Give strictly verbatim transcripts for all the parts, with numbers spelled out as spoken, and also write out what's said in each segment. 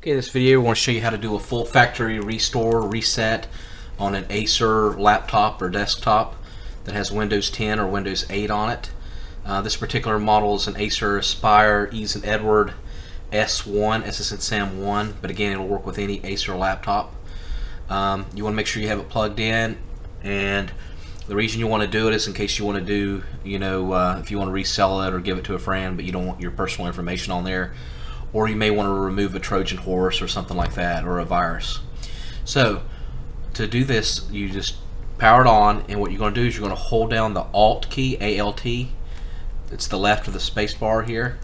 Okay, this video I want to show you how to do a full factory restore, reset on an Acer laptop or desktop that has Windows ten or Windows eight on it. Uh, this particular model is an Acer Aspire E S one E fifteen, S as in Sam one, but again it'll work with any Acer laptop. Um, you want to make sure you have it plugged in, and the reason you want to do it is in case you want to do, you know, uh, if you want to resell it or give it to a friend, but you don't want your personal information on there. Or you may want to remove a Trojan horse or something like that, or a virus. So to do this, you just power it on, and what you're going to do is you're going to hold down the Alt key, A L T, it's the left of the space bar here,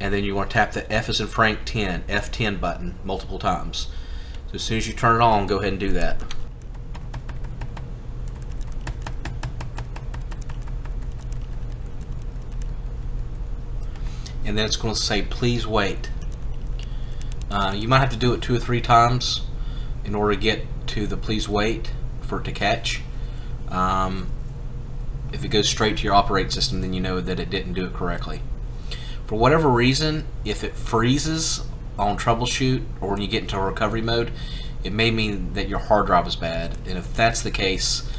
and then you want to tap the F as in Frank ten, F ten button multiple times. So as soon as you turn it on, go ahead and do that. And then it's going to say please wait. Uh, you might have to do it two or three times in order to get to the please wait for it to catch. Um, if it goes straight to your operating system, then you know that it didn't do it correctly. For whatever reason, if it freezes on troubleshoot or when you get into recovery mode, it may mean that your hard drive is bad. And if that's the case,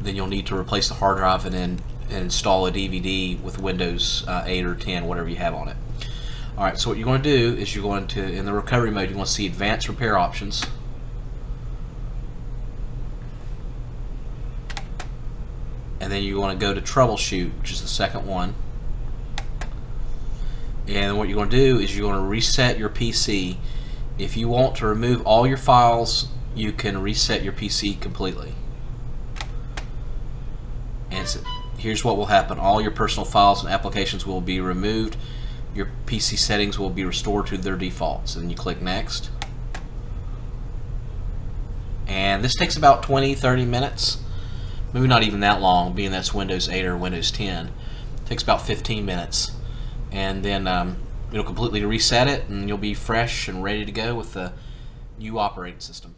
then you'll need to replace the hard drive and then and install a D V D with Windows uh, eight or ten, whatever you have on it. Alright, so what you're going to do is you're going to, in the recovery mode, you're going to see advanced repair options. And then you want to go to troubleshoot, which is the second one. And what you're going to do is you're going to reset your P C. If you want to remove all your files, you can reset your P C completely. And so, here's what will happen. All your personal files and applications will be removed. Your P C settings will be restored to their defaults. And you click next. And this takes about twenty, thirty minutes. Maybe not even that long, being that's Windows eight or Windows ten. It takes about fifteen minutes. And then um, it'll completely reset it, and you'll be fresh and ready to go with the new operating system.